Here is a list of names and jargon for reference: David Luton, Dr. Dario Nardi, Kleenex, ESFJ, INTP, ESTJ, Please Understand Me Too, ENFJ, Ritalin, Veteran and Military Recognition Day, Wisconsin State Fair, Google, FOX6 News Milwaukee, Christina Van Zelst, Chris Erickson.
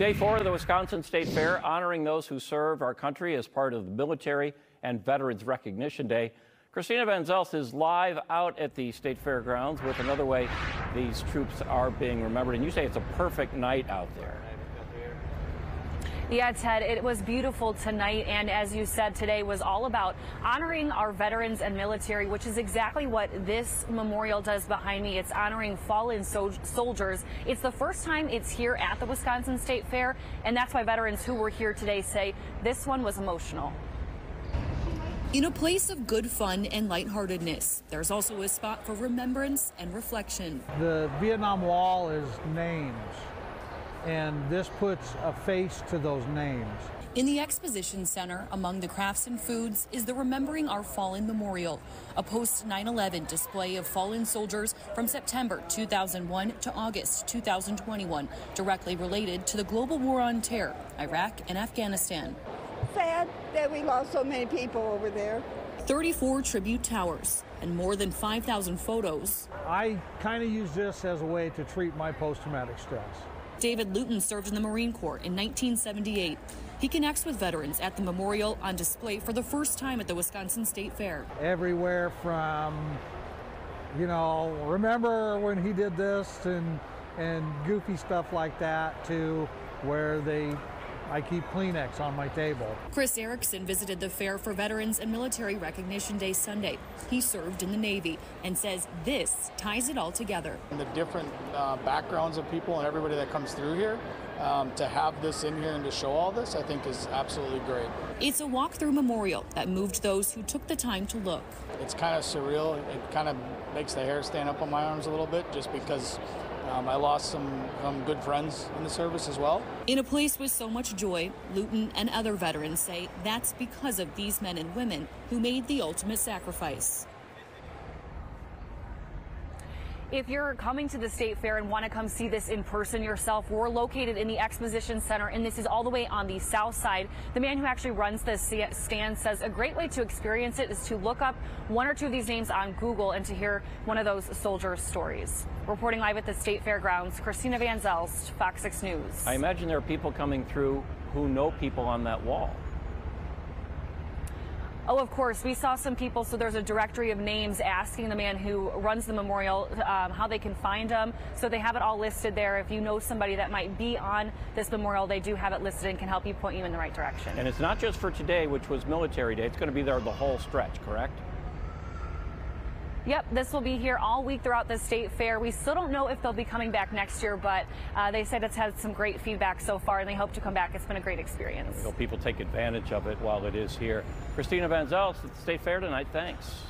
Day 4 of the Wisconsin State Fair, honoring those who served our country as part of the Military and Veterans Recognition Day. Christina Van Zelst is live out at the State Fairgrounds with another way these troops are being remembered. And you say it's a perfect night out there. Yeah, Ted, it was beautiful tonight, and as you said, today was all about honoring our veterans and military, which is exactly what this memorial does behind me. It's honoring fallen soldiers. It's the first time it's here at the Wisconsin State Fair, and that's why veterans who were here today say this one was emotional. In a place of good fun and lightheartedness, there's also a spot for remembrance and reflection. The Vietnam Wall is names, and this puts a face to those names. In the Exposition Center, among the crafts and foods, is the Remembering Our Fallen Memorial, a post-9/11 display of fallen soldiers from September 2001 to August 2021, directly related to the global war on terror, Iraq and Afghanistan. Sad that we lost so many people over there. 34 tribute towers and more than 5,000 photos. I kind of use this as a way to treat my post-traumatic stress. David Luton served in the Marine Corps in 1978. He connects with veterans at the memorial on display for the first time at the Wisconsin State Fair. Everywhere from, you know, remember when he did this and goofy stuff like that, to where I keep Kleenex on my table. Chris Erickson visited the fair for Veterans and Military Recognition Day Sunday. He served in the Navy and says this ties it all together. And the different backgrounds of people and everybody that comes through here, to have this in here and to show all this, I think is absolutely great. It's a walk-through memorial that moved those who took the time to look. It's kind of surreal. It kind of makes the hair stand up on my arms a little bit, just because I lost some good friends in the service as well. In a place with so much joy, Luton and other veterans say that's because of these men and women who made the ultimate sacrifice. If you're coming to the State Fair and want to come see this in person yourself, we're located in the Exposition Center, and this is all the way on the south side. The man who actually runs this stand says a great way to experience it is to look up one or two of these names on Google and to hear one of those soldiers' stories. Reporting live at the State Fairgrounds, Christina Van Zelst, Fox 6 News. I imagine there are people coming through who know people on that wall. Oh, of course, we saw some people, so there's a directory of names asking the man who runs the memorial how they can find them. So they have it all listed there. If you know somebody that might be on this memorial, they do have it listed and can help you point you in the right direction. And it's not just for today, which was Military Day. It's going to be there the whole stretch, correct? Yep, this will be here all week throughout the State Fair. We still don't know if they'll be coming back next year, but they said it's had some great feedback so far, and they hope to come back. It's been a great experience. So people take advantage of it while it is here. Christina Van Zelst at the State Fair tonight. Thanks.